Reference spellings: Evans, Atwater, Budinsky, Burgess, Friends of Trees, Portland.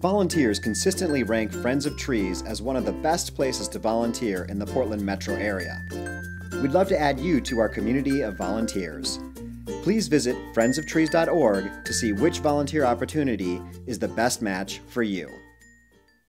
Volunteers consistently rank Friends of Trees as one of the best places to volunteer in the Portland metro area. We'd love to add you to our community of volunteers. Please visit friendsofTrees.org to see which volunteer opportunity is the best match for you.